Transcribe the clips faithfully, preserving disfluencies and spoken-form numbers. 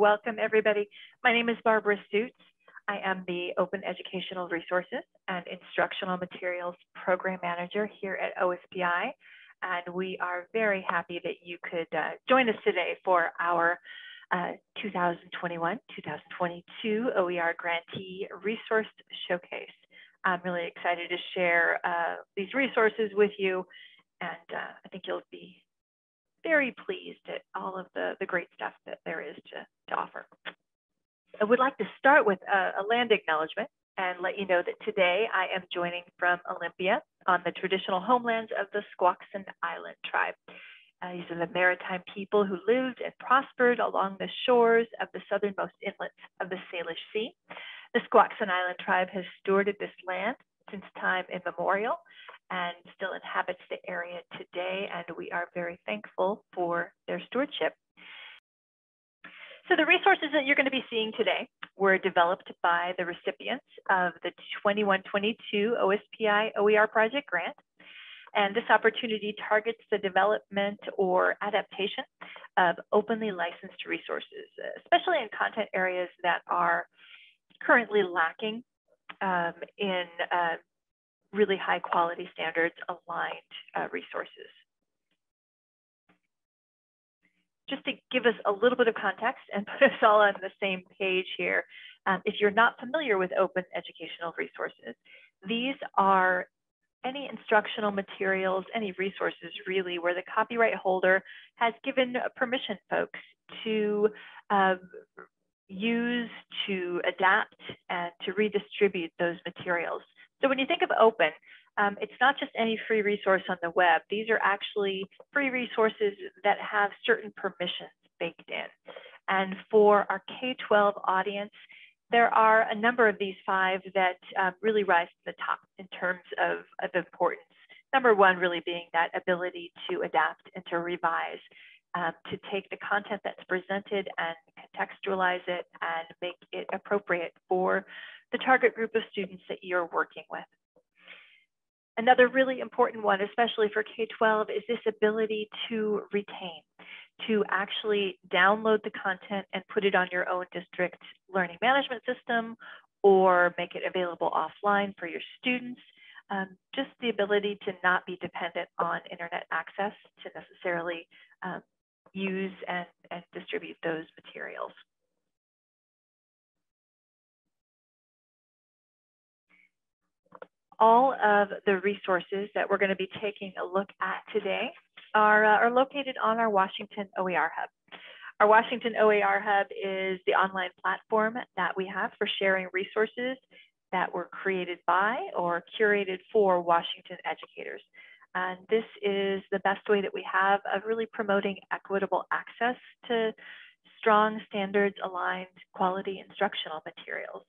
Welcome everybody. My name is Barbara Suits. I am the Open Educational Resources and Instructional Materials Program Manager here at O S P I. And we are very happy that you could uh, join us today for our uh, two thousand twenty-one two thousand twenty-two O E R Grantee Resource Showcase. I'm really excited to share uh, these resources with you, and uh, I think you'll be very pleased at all of the, the great stuff that there is to, to offer. I would like to start with a, a land acknowledgement and let you know that today I am joining from Olympia on the traditional homelands of the Squaxin Island Tribe. Uh, these are the maritime people who lived and prospered along the shores of the southernmost inlets of the Salish Sea. The Squaxin Island Tribe has stewarded this land since time immemorial and still inhabits the area today, and we are very thankful for their stewardship. So the resources that you're going to be seeing today were developed by the recipients of the twenty-one twenty-two O S P I O E R Project Grant, and this opportunity targets the development or adaptation of openly licensed resources, especially in content areas that are currently lacking um, in uh, really high quality standards aligned uh, resources. Just to give us a little bit of context and put us all on the same page here, um, if you're not familiar with open educational resources, these are any instructional materials, any resources really, where the copyright holder has given permission folks to um, use, to adapt, and to redistribute those materials. So when you think of open, um, it's not just any free resource on the web. These are actually free resources that have certain permissions baked in. And for our K twelve audience, there are a number of these five that um, really rise to the top in terms of, of importance. Number one really being that ability to adapt and to revise, um, to take the content that's presented and contextualize it and make it appropriate for the target group of students that you're working with. Another really important one, especially for K twelve, is this ability to retain, to actually download the content and put it on your own district learning management system or make it available offline for your students. Um, just the ability to not be dependent on internet access to necessarily um, use and, and distribute those materials. All of the resources that we're going to be taking a look at today are, uh, are located on our Washington O E R Hub. Our Washington O E R Hub is the online platform that we have for sharing resources that were created by or curated for Washington educators. And this is the best way that we have of really promoting equitable access to strong standards aligned quality instructional materials.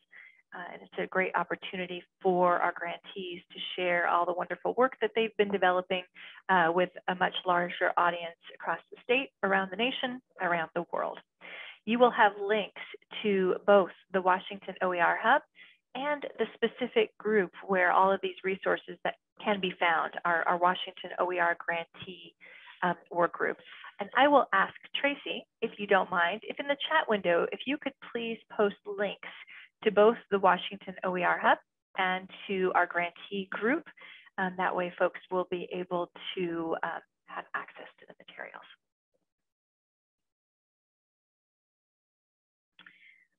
Uh, and it's a great opportunity for our grantees to share all the wonderful work that they've been developing uh, with a much larger audience across the state, around the nation, around the world. You will have links to both the Washington O E R Hub and the specific group where all of these resources that can be found are our Washington O E R grantee um, work group. And I will ask Tracy, if you don't mind, if in the chat window, if you could please post links to both the Washington O E R Hub and to our grantee group. Um, that way folks will be able to um, have access to the materials.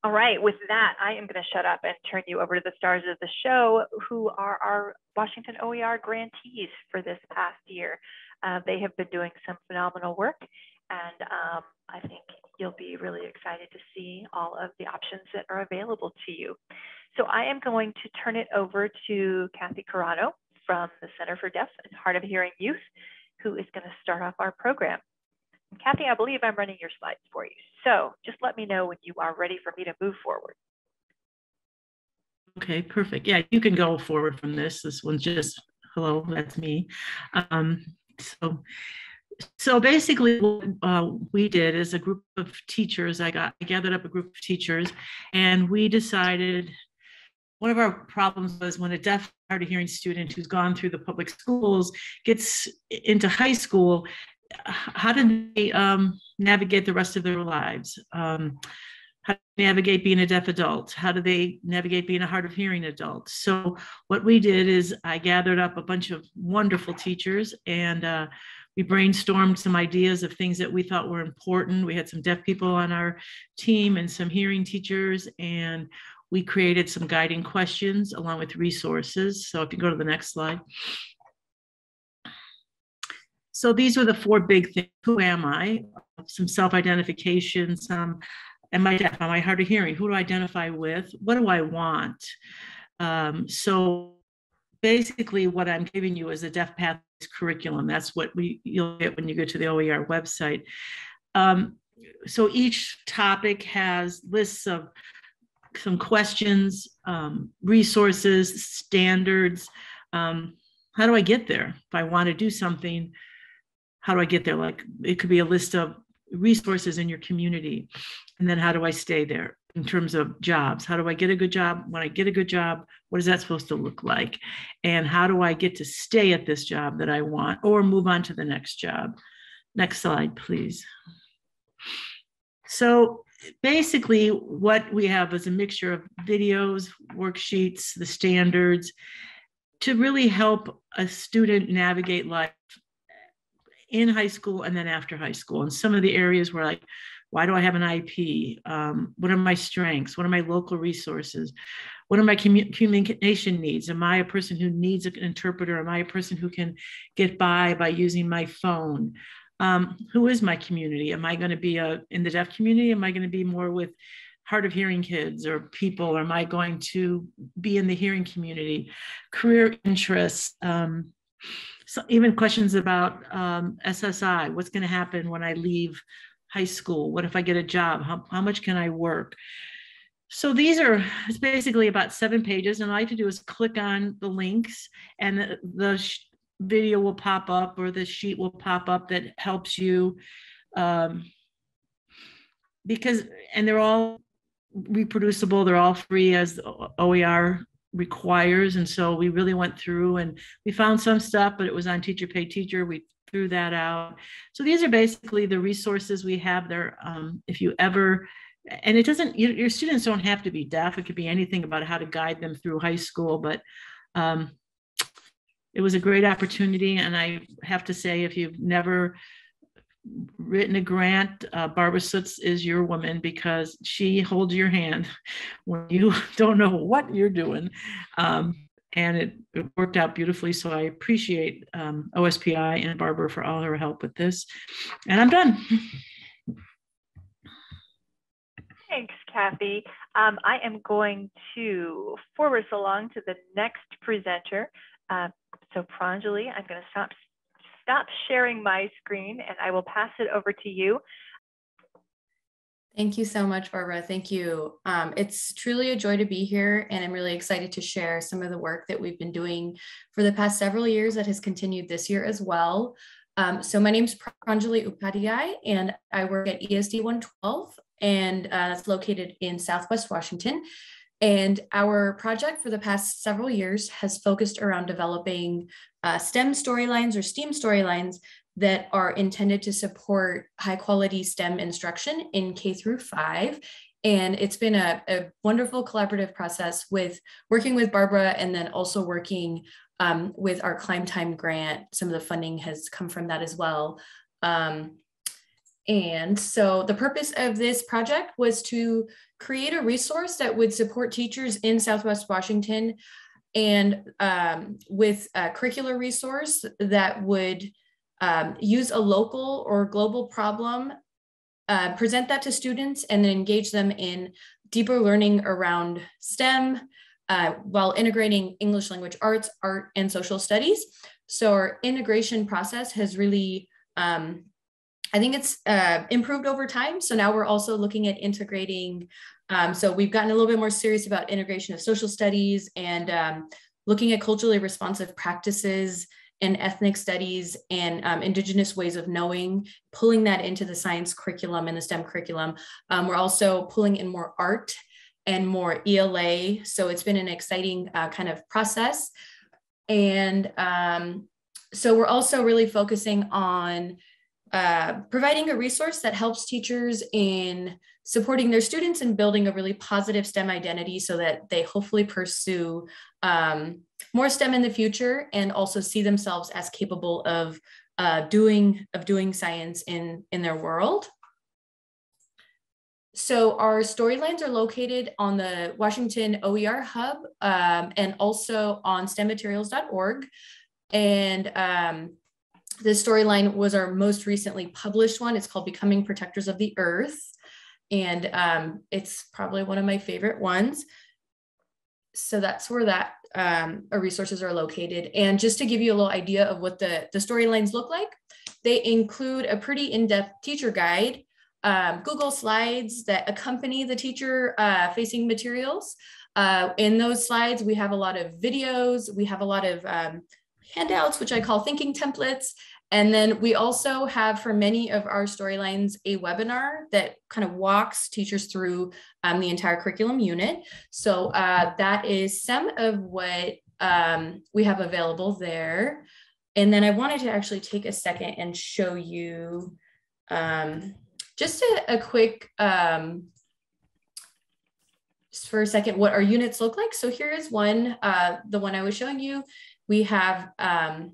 All right, with that, I am gonna shut up and turn you over to the stars of the show, who are our Washington O E R grantees for this past year. Uh, they have been doing some phenomenal work, and um, I think you'll be really excited to see all of the options that are available to you. So I am going to turn it over to Kathy Carano from the Center for Deaf and Hard of Hearing Youth, who is going to start off our program. And Kathy, I believe I'm running your slides for you. So just let me know when you are ready for me to move forward. Okay, perfect. Yeah, you can go forward from this. This one's just, hello, that's me. Um, so. So basically what uh, we did is a group of teachers, I got I gathered up a group of teachers, and we decided one of our problems was when a deaf, hard of hearing student who's gone through the public schools gets into high school, how do they um, navigate the rest of their lives? Um, how to navigate being a deaf adult, how do they navigate being a hard of hearing adult. So what we did is I gathered up a bunch of wonderful teachers, and uh, we brainstormed some ideas of things that we thought were important. We had some deaf people on our team and some hearing teachers, and we created some guiding questions along with resources. So if you go to the next slide. So these were the four big things. Who am I? Some self-identification, some, am I deaf? Am I hard of hearing? Who do I identify with? What do I want? Um, so basically what I'm giving you is a Deaf Pathways curriculum. That's what we, you'll get when you go to the O E R website. Um, so each topic has lists of some questions, um, resources, standards. Um, how do I get there? If I want to do something, how do I get there? Like it could be a list of resources in your community. And then how do I stay there in terms of jobs? How do I get a good job? When I get a good job, what is that supposed to look like? And how do I get to stay at this job that I want or move on to the next job? Next slide, please. So basically what we have is a mixture of videos, worksheets, the standards to really help a student navigate life in high school and then after high school. And some of the areas were like, why do I have an I E P? Um, what are my strengths? What are my local resoururses? What are my commu communication needs? Am I a person who needs an interpreter? Am I a person who can get by by using my phone? Um, who is my community? Am I going to be a, in the deaf community? Am I going to be more with hard of hearing kids or people? Or am I going to be in the hearing community? Career interests, um, so even questions about um, S S I. What's going to happen when I leave high school? What if I get a job? How, how much can I work? So these are, it's basically about seven pages. And all I have to do is click on the links, and the, the video will pop up or the sheet will pop up that helps you, um, because, and they're all reproducible, they're all free as O E R requires. And so we really went through and we found some stuff, but it was on teacher paid teacher. We threw that out. So these are basically the resources we have there. Um, if you ever, and it doesn't, you, your students don't have to be deaf. It could be anything about how to guide them through high school, but um, it was a great opportunity. And I have to say, if you've never written a grant, uh, Barbara Suits is your woman, because she holds your hand when you don't know what you're doing. Um, and it, it worked out beautifully. So I appreciate um, O S P I and Barbara for all her help with this. And I'm done. Thanks, Kathy. Um, I am going to forward us along to the next presenter. Uh, so Pranjali, I'm going to stop, stop sharing my screen, and I will pass it over to you. Thank you so much, Barbara. Thank you. Um, it's truly a joy to be here, and I'm really excited to share some of the work that we've been doing for the past several years that has continued this year as well. Um, so my name's Pranjali Upadhyay, and I work at E S D one twelve, and uh, that's located in Southwest Washington. And our project for the past several years has focused around developing uh, STEM storylines or STEAM storylines that are intended to support high quality STEM instruction in K through five. And it's been a, a wonderful collaborative process with working with Barbara, and then also working um, with our Climb Time grant. Some of the funding has come from that as well. Um, And so the purpose of this project was to create a resource that would support teachers in Southwest Washington, and um, with a curricular resource that would um, use a local or global problem, uh, present that to students, and then engage them in deeper learning around STEM uh, while integrating English language arts, art, and social studies. So our integration process has really um, I think it's uh, improved over time. So now we're also looking at integrating. Um, so we've gotten a little bit more serious about integration of social studies, and um, looking at culturally responsive practices and ethnic studies and um, indigenous ways of knowing, pulling that into the science curriculum and the STEM curriculum. Um, we're also pulling in more art and more E L A. So it's been an exciting uh, kind of process. And um, so we're also really focusing on uh, providing a resource that helps teachers in supporting their students and building a really positive STEM identity so that they hopefully pursue um, more STEM in the future and also see themselves as capable of uh, doing of doing science in, in their world. So our storylines are located on the Washington O E R Hub um, and also on stem materials dot org. And um, the storyline was our most recently published one. It's called Becoming Protectors of the Earth. And um, it's probably one of my favorite ones. So that's where that um, our resources are located. And just to give you a little idea of what the, the storylines look like, they include a pretty in-depth teacher guide, um, Google slides that accompany the teacher uh, facing materials. Uh, in those slides, we have a lot of videos. We have a lot of um, handouts, which I call thinking templates. And then we also have, for many of our storylines, a webinar that kind of walks teachers through um, the entire curriculum unit. So uh, that is some of what um, we have available there. And then I wanted to actually take a second and show you um, just a, a quick, um, just for a second, what our units look like. So here is one, uh, the one I was showing you. We have um,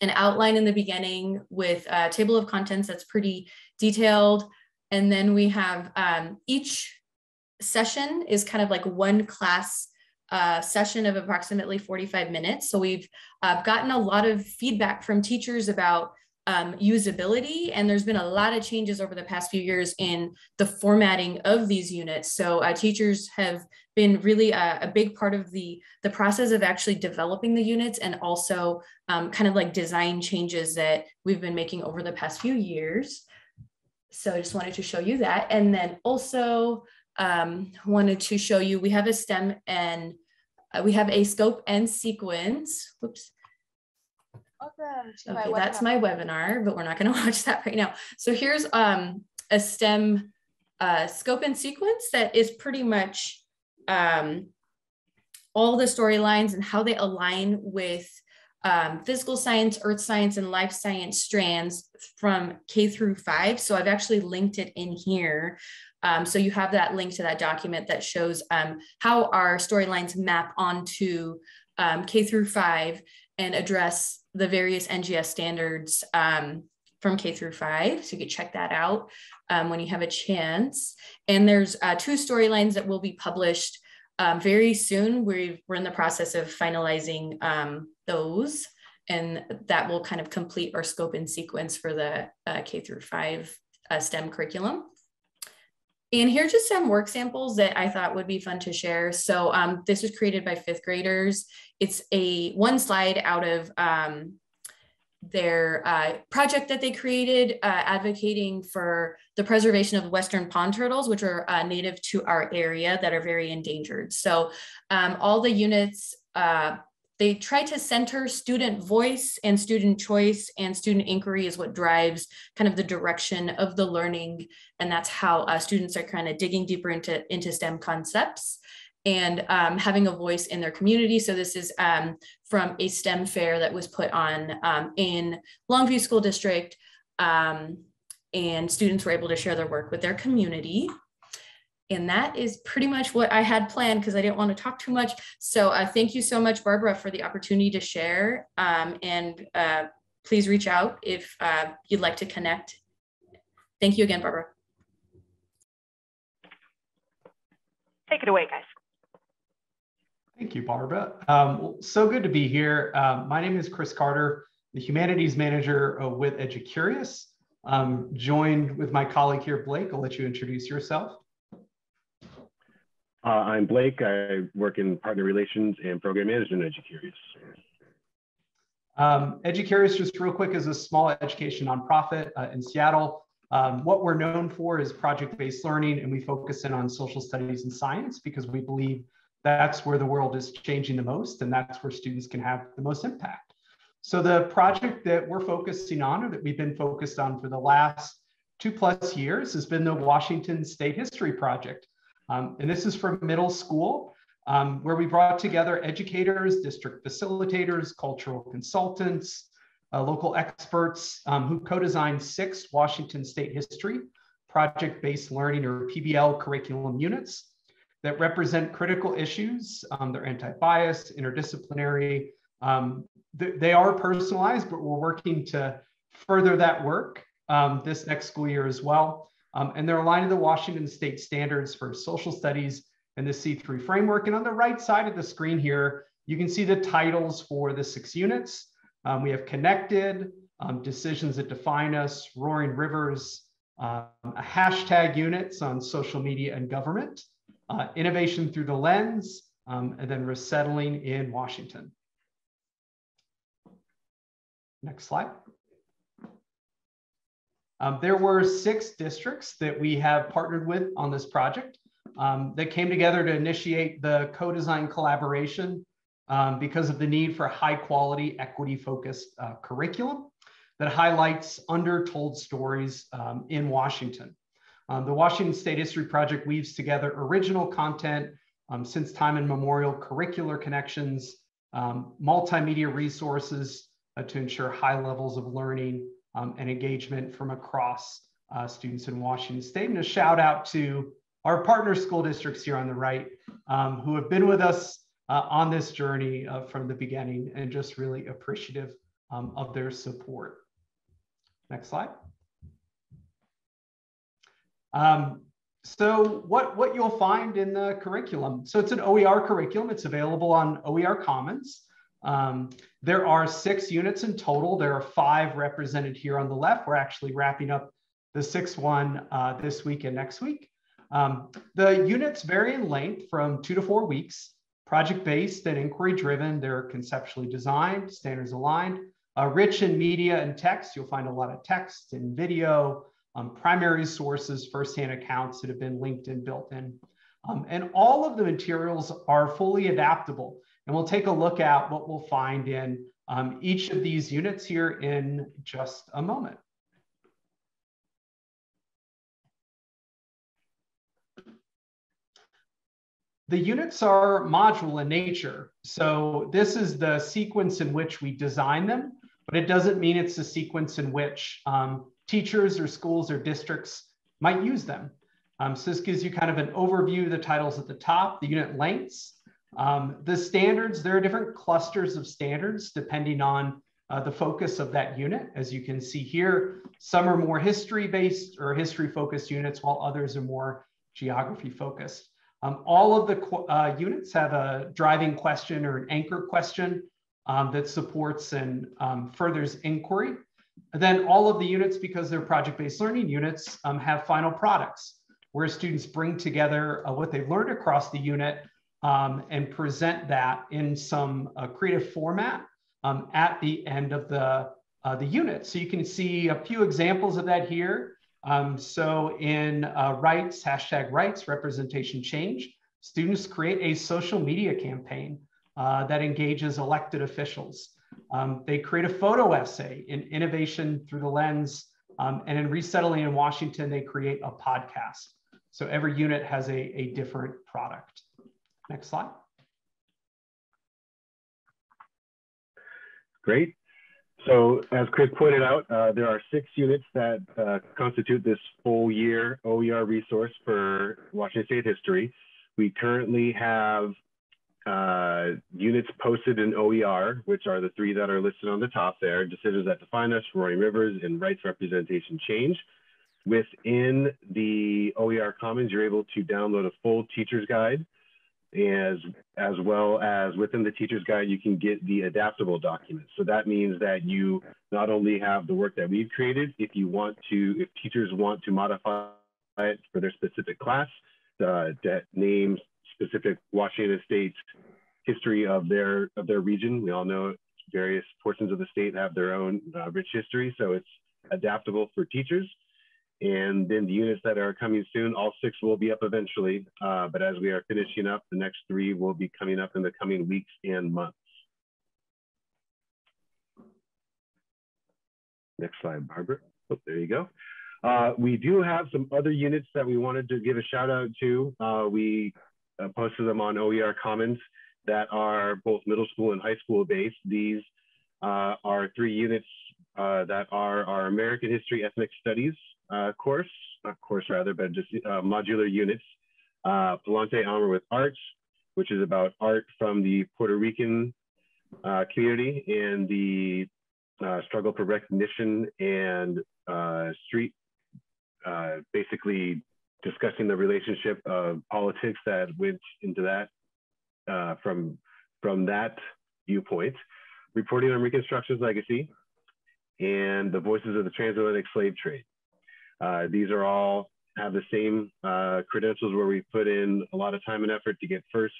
an outline in the beginning with a table of contents that's pretty detailed. And then we have um, each session is kind of like one class uh, session of approximately forty-five minutes. So we've uh, gotten a lot of feedback from teachers about um, usability. And there's been a lot of changes over the past few years in the formatting of these units. So uh, teachers have been really a, a big part of the, the process of actually developing the units and also um, kind of like design changes that we've been making over the past few years. So I just wanted to show you that. And then also um, wanted to show you, we have a STEM and uh, we have a scope and sequence. Whoops. Welcome to okay, my that's webinar. my webinar, but we're not gonna watch that right now. So here's um, a STEM uh, scope and sequence that is pretty much Um, all the storylines and how they align with um, physical science, earth science, and life science strands from K through five. So I've actually linked it in here. Um, so you have that link to that document that shows um, how our storylines map onto um, K through five and address the various N G S standards um, from K through five. So you can check that out um, when you have a chance. And there's uh, two storylines that will be published um, very soon. We've, we're in the process of finalizing um, those, and that will kind of complete our scope and sequence for the uh, K through five uh, STEM curriculum. And here are just some work samples that I thought would be fun to share. So um, this was created by fifth graders. It's a one slide out of um, their uh, project that they created uh, advocating for the preservation of Western pond turtles, which are uh, native to our area that are very endangered. So um, all the units, uh, they try to center student voice and student choice, and student inquiry is what drives kind of the direction of the learning. And that's how uh, students are kind of digging deeper into, into STEM concepts and um, having a voice in their community. So this is um, from a STEM fair that was put on um, in Longview School District, um, and students were able to share their work with their community. And that is pretty much what I had planned because I didn't want to talk too much. So uh, thank you so much, Barbara, for the opportunity to share, um, and uh, please reach out if uh, you'd like to connect. Thank you again, Barbara. Take it away, guys. Thank you, Barbara. Um, well, so good to be here. Um, my name is Chris Carter, the Humanities Manager uh, with Educurious. Um, joined with my colleague here, Blake. I'll let you introduce yourself. Uh, I'm Blake. I work in partner relations and program management at Educurious. Um, Educurious, just real quick, is a small education nonprofit uh, in Seattle. Um, what we're known for is project-based learning, and we focus in on social studies and science because we believe that's where the world is changing the most, and that's where students can have the most impact. So the project that we're focusing on, or that we've been focused on for the last two plus years, has been the Washington State History Project. Um, and this is for middle school, um, where we brought together educators, district facilitators, cultural consultants, uh, local experts um, who co-designed six Washington State History Project-Based Learning, or P B L, curriculum units that represent critical issues. Um, they're anti-bias, interdisciplinary. Um, th they are personalized, but we're working to further that work um, this next school year as well. Um, and they're aligned to the Washington State standards for social studies and the C three framework. And on the right side of the screen here, you can see the titles for the six units. Um, we have Connected, um, Decisions That Define Us, Roaring Rivers, um, a hashtag units on social media and government, uh, Innovation Through the Lens, um, and then Resettling in Washington. Next slide. Um, there were six districts that we have partnered with on this project um, that came together to initiate the co-design collaboration um, because of the need for high quality, equity focused uh, curriculum that highlights undertold stories um, in Washington. Um, the Washington State History Project weaves together original content, um, since time immemorial curricular connections, um, multimedia resources uh, to ensure high levels of learning Um, and engagement from across uh, students in Washington State. And a shout out to our partner school districts here on the right um, who have been with us uh, on this journey uh, from the beginning, and just really appreciative um, of their support. Next slide. Um, so what, what you'll find in the curriculum. So it's an O E R curriculum. It's available on O E R Commons. Um, there are six units in total. There are five represented here on the left. We're actually wrapping up the sixth one uh, this week and next week. Um, the units vary in length from two to four weeks, project-based and inquiry-driven. They're conceptually designed, standards aligned, uh, rich in media and text. You'll find a lot of text and video, um, primary sources, firsthand accounts that have been linked and built in. Um, and all of the materials are fully adaptable. And we'll take a look at what we'll find in um, each of these units here in just a moment. The units are modular in nature. So this is the sequence in which we design them, but it doesn't mean it's the sequence in which um, teachers or schools or districts might use them. Um, so this gives you kind of an overview of the titles at the top, the unit lengths. Um, the standards, there are different clusters of standards depending on uh, the focus of that unit. As you can see here, some are more history-based or history-focused units, while others are more geography-focused. Um, all of the uh, units have a driving question or an anchor question um, that supports and um, furthers inquiry. And then all of the units, because they're project-based learning units, um, have final products, where students bring together uh, what they've learned across the unit Um, and present that in some uh, creative format um, at the end of the, uh, the unit. So you can see a few examples of that here. Um, so in uh, rights, hashtag rights, representation change, students create a social media campaign uh, that engages elected officials. Um, they create a photo essay in Innovation Through the Lens, um, and in Resettling in Washington, they create a podcast. So every unit has a, a different product. Next slide. Great. So as Chris pointed out, uh, there are six units that uh, constitute this full year O E R resource for Washington State history. We currently have uh, units posted in O E R, which are the three that are listed on the top there, Decisions That Define Us, Roaring Rivers, and Rights Representation Change. Within the O E R Commons, you're able to download a full teacher's guide. As, as well as within the teacher's guide, you can get the adaptable documents. So that means that you not only have the work that we've created, if you want to, if teachers want to modify it for their specific class, uh, that names specific Washington State's history of their, of their region. We all know various portions of the state have their own uh, rich history, so it's adaptable for teachers. And then the units that are coming soon, all six will be up eventually. Uh, but as we are finishing up, the next three will be coming up in the coming weeks and months. Next slide, Barbara. Oh, there you go. Uh, we do have some other units that we wanted to give a shout out to. Uh, we uh, posted them on O E R Commons that are both middle school and high school based. These uh, are three units uh, that are our American History Ethnic Studies uh, course, not course rather, but just uh, modular units, uh, Palaante Armmour with Art, which is about art from the Puerto Rican uh, community and the uh, struggle for recognition and uh, street, uh, basically discussing the relationship of politics that went into that uh, from, from that viewpoint, reporting on Reconstruction's legacy, and the voices of the transatlantic slave trade. Uh, these are all have the same uh, credentials where we put in a lot of time and effort to get first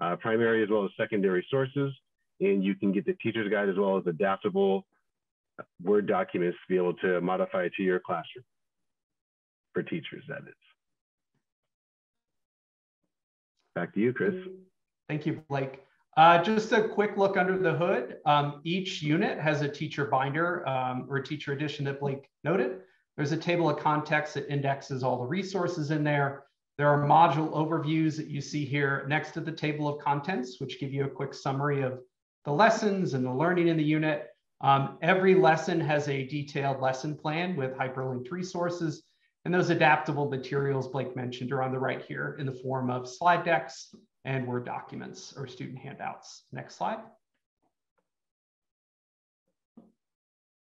uh, primary as well as secondary sources. And you can get the teacher's guide as well as adaptable Word documents to be able to modify to your classroom for teachers, that is. Back to you, Chris. Thank you, Blake. Uh, just a quick look under the hood. Um, each unit has a teacher binder um, or teacher edition that Blake noted. There's a table of contents that indexes all the resources in there. There are module overviews that you see here next to the table of contents, which give you a quick summary of the lessons and the learning in the unit. Um, every lesson has a detailed lesson plan with hyperlinked resources, and those adaptable materials Blake mentioned are on the right here in the form of slide decks and Word documents or student handouts. Next slide.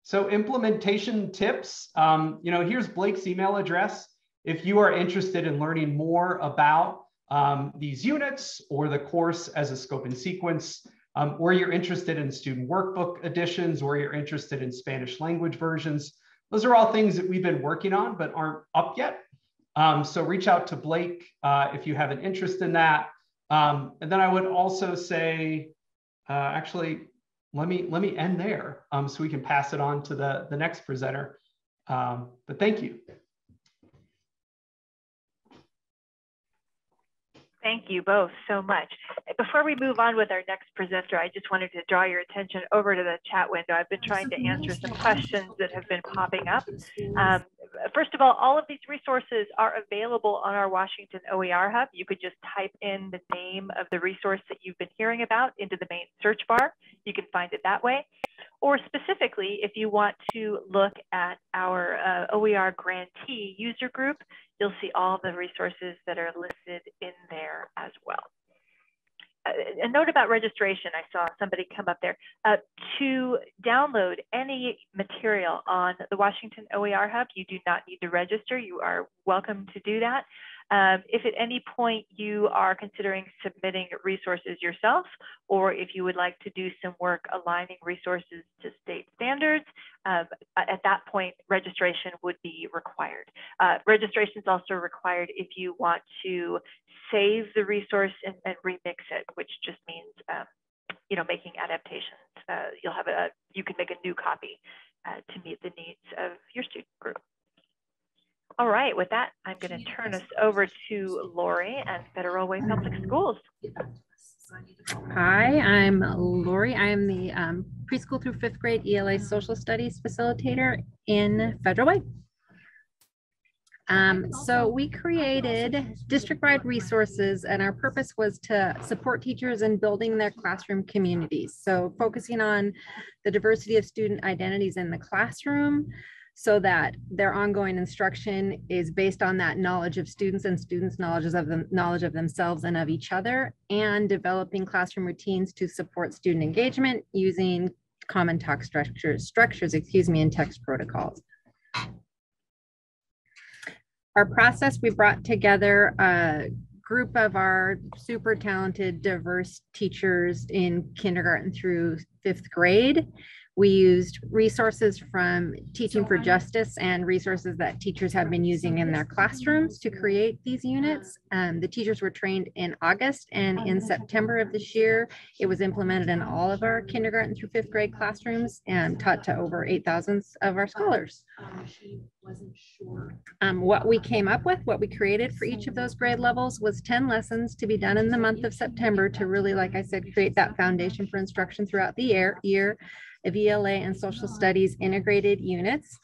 So implementation tips, um, you know, here's Blake's email address. If you are interested in learning more about um, these units or the course as a scope and sequence, um, or you're interested in student workbook editions, or you're interested in Spanish language versions, those are all things that we've been working on but aren't up yet. Um, so reach out to Blake uh, if you have an interest in that. Um, and then I would also say, uh, actually, let me, let me end there um, so we can pass it on to the, the next presenter. Um, but thank you. Thank you both so much. Before we move on with our next presenter, I just wanted to draw your attention over to the chat window. I've been trying to answer some questions that have been popping up. Um, first of all, all of these resources are available on our Washington O E R Hub. You could just type in the name of the resource that you've been hearing about into the main search bar. You can find it that way. Or specifically, if you want to look at our uh, O E R grantee user group, you'll see all the resources that are listed in there as well. Uh, a note about registration, I saw somebody come up there. Uh, to download any material on the Washington O E R Hub, you do not need to register. You are welcome to do that. Um, if at any point you are considering submitting resources yourself, or if you would like to do some work aligning resources to state standards, um, at that point, registration would be required. Uh, registration is also required if you want to save the resource and, and remix it, which just means, um, you know, making adaptations. Uh, you'll have a, you can make a new copy uh, to meet the needs of your student group. All right, with that, I'm going to turn us over to Lori at Federal Way Public Schools. Hi, I'm Lori. I am the um, preschool through fifth grade E L A social studies facilitator in Federal Way. Um, so we created district-wide resources, and our purpose was to support teachers in building their classroom communities. So focusing on the diversity of student identities in the classroom, so that their ongoing instruction is based on that knowledge of students and students' knowledge of them, knowledge of themselves and of each other, and developing classroom routines to support student engagement using common talk structures, structures, excuse me, and text protocols. Our process, we brought together a group of our super talented, diverse teachers in kindergarten through fifth grade. We used resources from Teaching for Justice and resources that teachers have been using in their classrooms to create these units. Um, the teachers were trained in August, and in September of this year, it was implemented in all of our kindergarten through fifth grade classrooms and taught to over eight thousand of our scholars. Um, what we came up with, what we created for each of those grade levels was ten lessons to be done in the month of September to really, like I said, create that foundation for instruction throughout the year. year. Of E L A and social studies integrated units.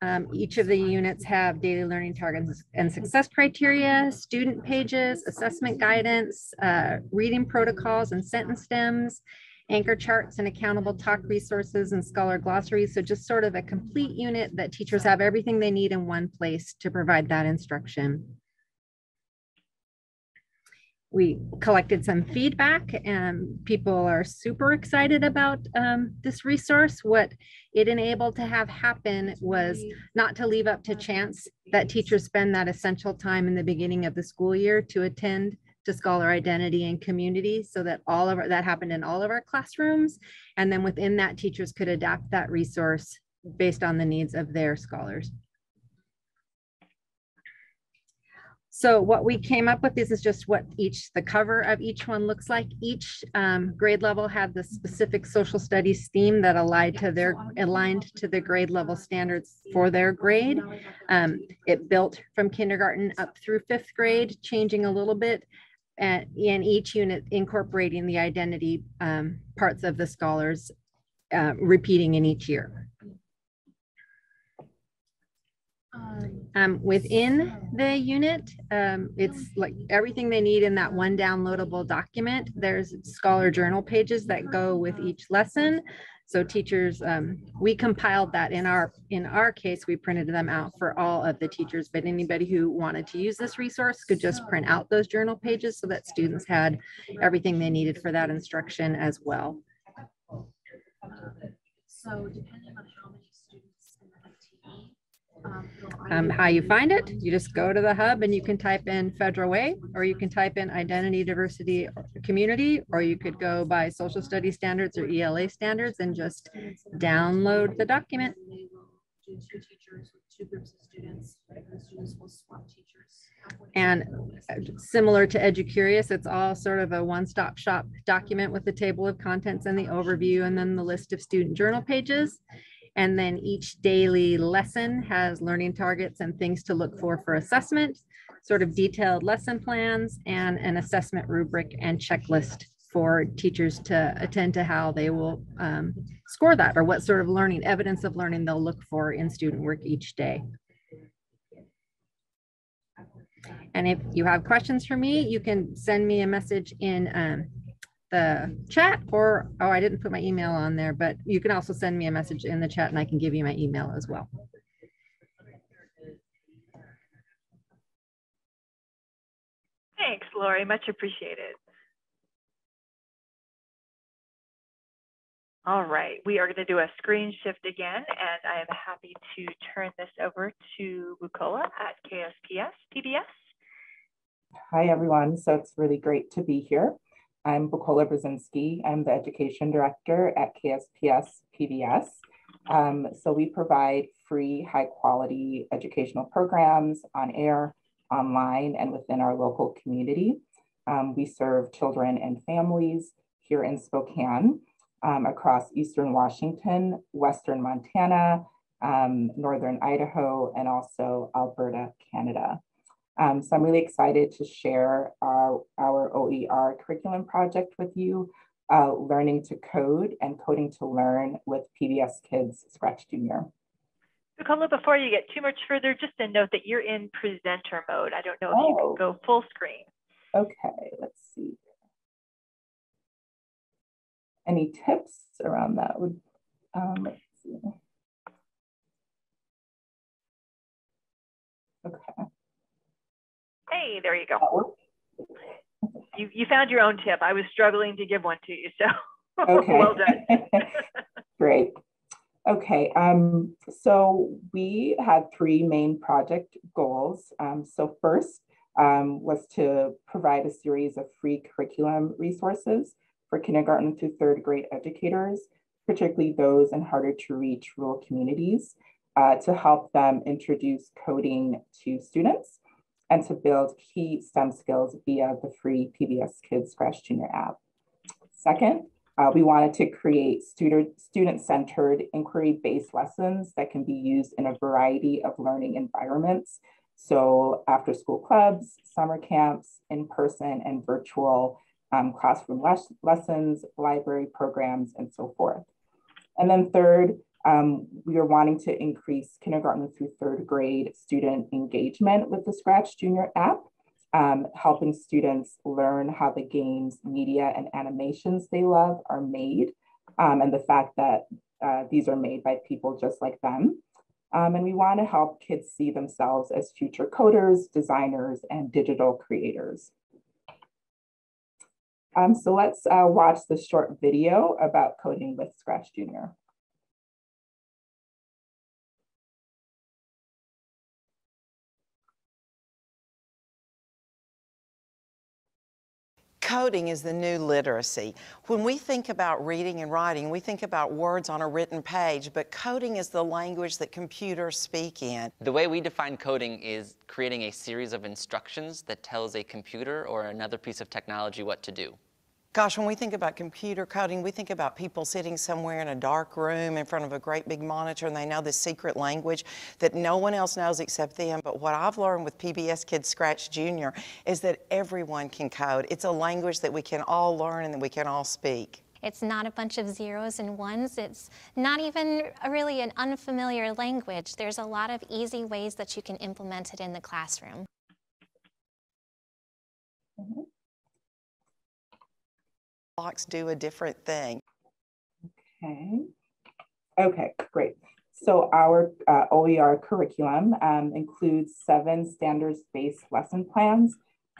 Um, each of the units have daily learning targets and success criteria, student pages, assessment guidance, uh, reading protocols and sentence stems, anchor charts and accountable talk resources and scholar glossaries. So just sort of a complete unit that teachers have everything they need in one place to provide that instruction. We collected some feedback and people are super excited about um, this resource. What it enabled to have happen was not to leave up to chance that teachers spend that essential time in the beginning of the school year to attend to scholar identity and community, so that all of our, that happened in all of our classrooms. And then within that, teachers could adapt that resource based on the needs of their scholars. So what we came up with, this is just what each, the cover of each one looks like. Each um, grade level had the specific social studies theme that aligned to their, aligned to the grade level standards for their grade. Um, it built from kindergarten up through fifth grade, changing a little bit, and in each unit incorporating the identity um, parts of the scholars uh, repeating in each year. Um, within the unit, um, it's like everything they need in that one downloadable document. There's scholar journal pages that go with each lesson. So teachers, um, we compiled that in our, in our case, we printed them out for all of the teachers, but anybody who wanted to use this resource could just print out those journal pages so that students had everything they needed for that instruction as well. So depending on how many students in the F T E, Um, how you find it, you just go to the hub and you can type in Federal Way, or you can type in identity, diversity, community, or you could go by social studies standards or E L A standards and just download the document. And similar to Educurious, it's all sort of a one-stop shop document with the table of contents and the overview and then the list of student journal pages. And then each daily lesson has learning targets and things to look for for assessment, sort of detailed lesson plans, and an assessment rubric and checklist for teachers to attend to how they will um, score that, or what sort of learning, evidence of learning they'll look for in student work each day. And if you have questions for me, you can send me a message in um, the chat, or oh, I didn't put my email on there, but you can also send me a message in the chat and I can give you my email as well. Thanks, Lori, much appreciated. All right, we are going to do a screen shift again, and I am happy to turn this over to Bukola at K S P S P B S. Hi, everyone. So it's really great to be here. I'm Bukola Brzezinski. I'm the Education Director at K S P S P B S. Um, so we provide free, high quality educational programs on air, online, and within our local community. Um, we serve children and families here in Spokane, um, across Eastern Washington, Western Montana, um, Northern Idaho, and also Alberta, Canada. Um, so I'm really excited to share our, our O E R curriculum project with you, uh, Learning to Code and Coding to Learn with P B S Kids ScratchJr. Bukola, before you get too much further, just a note that you're in presenter mode. I don't know if oh. you can go full screen. Okay, let's see. Any tips around that? Would um, let's see. Okay. Hey, there you go. You, you found your own tip. I was struggling to give one to you, so okay. Well done. Great. Okay, um, so we had three main project goals. Um, so first um, was to provide a series of free curriculum resources for kindergarten through third grade educators, particularly those in harder to reach rural communities, uh, to help them introduce coding to students and to build key STEM skills via the free P B S Kids ScratchJr app. Second, uh, we wanted to create student-centered, inquiry-based lessons that can be used in a variety of learning environments. So after-school clubs, summer camps, in-person and virtual um, classroom les lessons, library programs, and so forth. And then third, Um, we are wanting to increase kindergarten through third grade student engagement with the ScratchJr app um, helping students learn how the games, media, and animations they love are made, um, and the fact that uh, these are made by people just like them. Um, and we want to help kids see themselves as future coders, designers, and digital creators. Um, so let's uh, watch this short video about coding with ScratchJr. Coding is the new literacy. When we think about reading and writing, we think about words on a written page, but coding is the language that computers speak in. The way we define coding is creating a series of instructions that tells a computer or another piece of technology what to do. Gosh, when we think about computer coding, we think about people sitting somewhere in a dark room in front of a great big monitor, and they know this secret language that no one else knows except them. But what I've learned with P B S Kids ScratchJr is that everyone can code. It's a language that we can all learn and that we can all speak. It's not a bunch of zeros and ones. It's not even really an unfamiliar language. There's a lot of easy ways that you can implement it in the classroom. Mm-hmm. Blocks do a different thing. Okay. Okay, great. So our uh, O E R curriculum um, includes seven standards-based lesson plans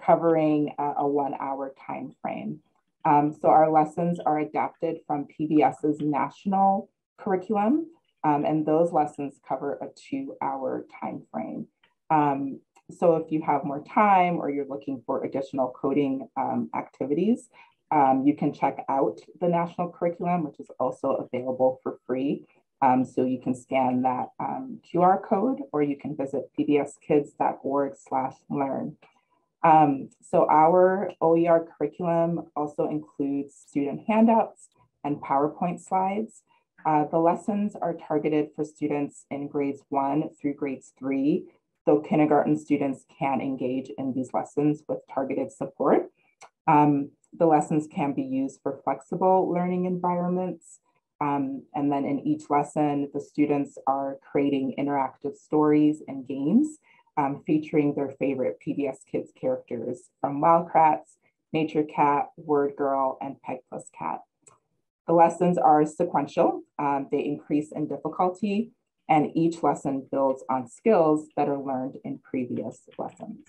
covering uh, a one-hour time frame. Um, so our lessons are adapted from PBS's national curriculum, um, and those lessons cover a two-hour time frame. Um, so if you have more time or you're looking for additional coding um, activities, Um, you can check out the national curriculum, which is also available for free. Um, so you can scan that um, Q R code, or you can visit p b s kids dot org slash learn. Um, so our O E R curriculum also includes student handouts and PowerPoint slides. Uh, the lessons are targeted for students in grades one through grades three, though kindergarten students can engage in these lessons with targeted support. Um, The lessons can be used for flexible learning environments. Um, and then in each lesson, the students are creating interactive stories and games um, featuring their favorite P B S Kids characters from Wild Kratts, Nature Cat, Word Girl, and Peg Plus Cat. The lessons are sequential. Um, they increase in difficulty, and each lesson builds on skills that are learned in previous lessons.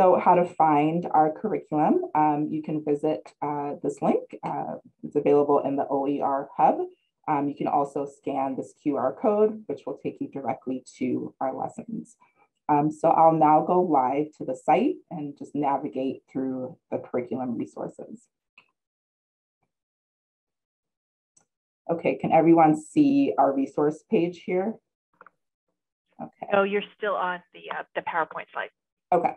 So how to find our curriculum, um, you can visit uh, this link. Uh, it's available in the O E R Hub. Um, you can also scan this Q R code, which will take you directly to our lessons. Um, so I'll now go live to the site and just navigate through the curriculum resources. Okay, can everyone see our resource page here? Okay. Oh, you're still on the, uh, the PowerPoint slide. Okay.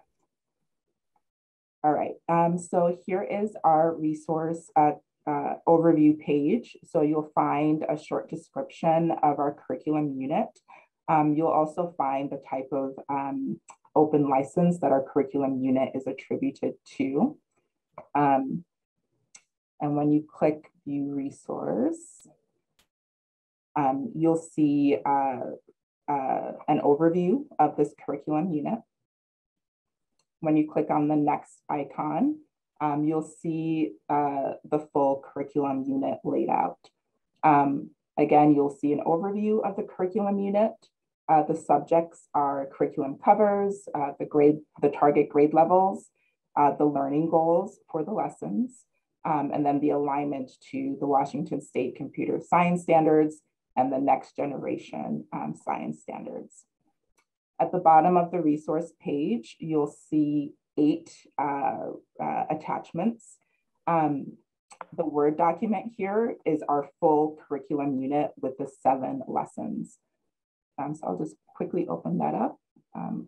All right, um, so here is our resource uh, uh, overview page. So you'll find a short description of our curriculum unit. Um, you'll also find the type of um, open license that our curriculum unit is attributed to. Um, and when you click View Resource, um, you'll see uh, uh, an overview of this curriculum unit. When you click on the next icon, um, you'll see uh, the full curriculum unit laid out. Um, again, you'll see an overview of the curriculum unit. Uh, the subjects are curriculum covers, uh, the grade, the target grade levels, uh, the learning goals for the lessons, um, and then the alignment to the Washington State Computer Science Standards and the Next Generation um, Science Standards. At the bottom of the resource page, you'll see eight uh, uh, attachments. Um, the Word document here is our full curriculum unit with the seven lessons. Um, so I'll just quickly open that up. Um,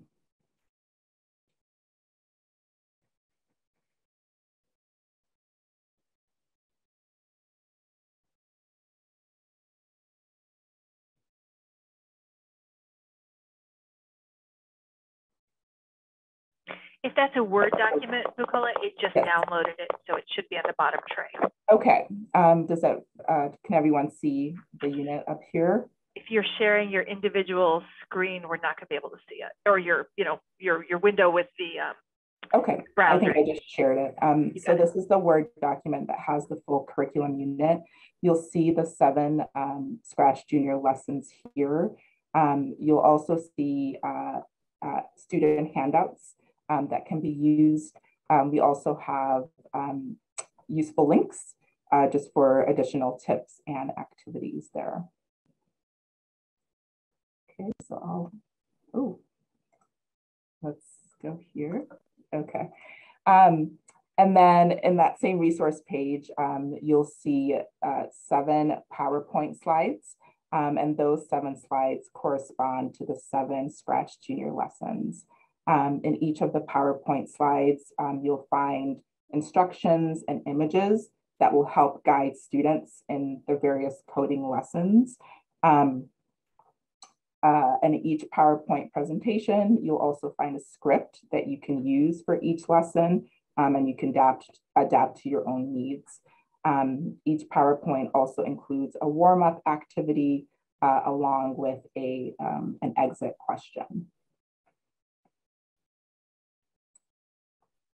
If that's a Word document, Bukola, it just yes. downloaded it, so it should be on the bottom tray. Okay. Um, does that? Uh, can everyone see the unit up here? if you're sharing your individual screen, we're not going to be able to see it, or your, you know, your your window with the um, okay, browser. I think I just shared it. Um, so it. This is the Word document that has the full curriculum unit. You'll see the seven um, ScratchJr lessons here. Um, you'll also see uh, uh, student handouts um, that can be used. Um, we also have um, useful links uh, just for additional tips and activities there. Okay, so I'll, oh, let's go here. Okay. Um, and then in that same resource page, um, you'll see uh, seven PowerPoint slides, um, and those seven slides correspond to the seven ScratchJr lessons. Um, in each of the PowerPoint slides, um, you'll find instructions and images that will help guide students in the various coding lessons. Um, Uh, and each PowerPoint presentation, you'll also find a script that you can use for each lesson, um, and you can adapt, adapt to your own needs. Um, each PowerPoint also includes a warm-up activity uh, along with a, um, an exit question.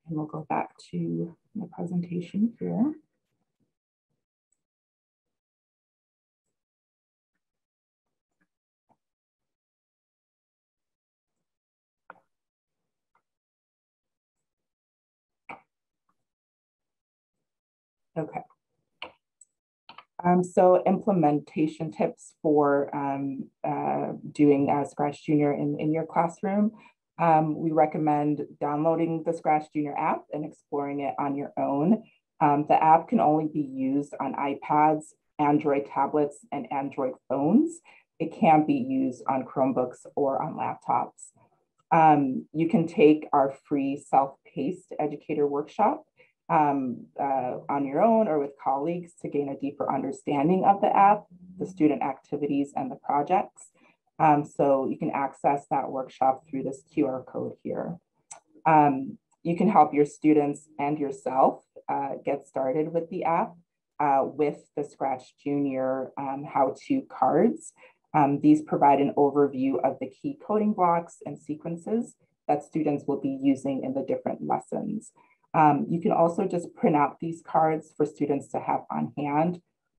And we'll go back to the presentation here. Okay. Um, so implementation tips for um, uh, doing uh, ScratchJr in, in your classroom. Um, we recommend downloading the ScratchJr app and exploring it on your own. Um, the app can only be used on iPads, Android tablets, and Android phones. It can be used on Chromebooks or on laptops. Um, you can take our free self-paced educator workshop Um, uh, on your own or with colleagues to gain a deeper understanding of the app, the student activities, and the projects. Um, so you can access that workshop through this Q R code here. Um, you can help your students and yourself uh, get started with the app uh, with the ScratchJr um, how-to cards. Um, these provide an overview of the key coding blocks and sequences that students will be using in the different lessons. Um, you can also just print out these cards for students to have on hand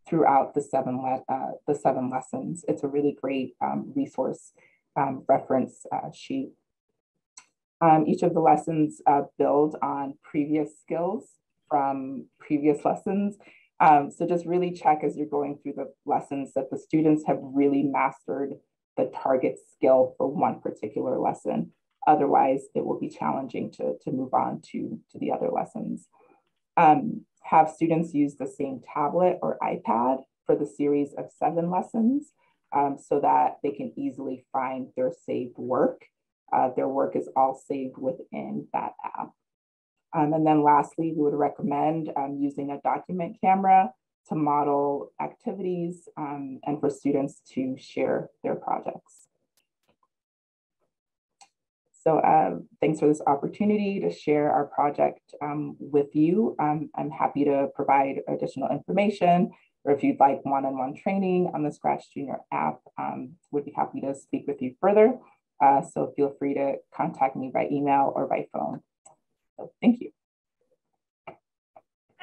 throughout the seven, le uh, the seven lessons. It's a really great um, resource um, reference uh, sheet. Um, each of the lessons uh, build on previous skills from previous lessons. Um, so just really check as you're going through the lessons that the students have really mastered the target skill for one particular lesson. Otherwise, it will be challenging to, to move on to, to the other lessons. Um, have students use the same tablet or iPad for the series of seven lessons um, so that they can easily find their saved work. Uh, their work is all saved within that app. Um, and then lastly, we would recommend um, using a document camera to model activities um, and for students to share their projects. So uh, thanks for this opportunity to share our project um, with you. Um, I'm happy to provide additional information, or if you'd like one-on-one training on the ScratchJr app, um, would be happy to speak with you further. Uh, so feel free to contact me by email or by phone. So thank you.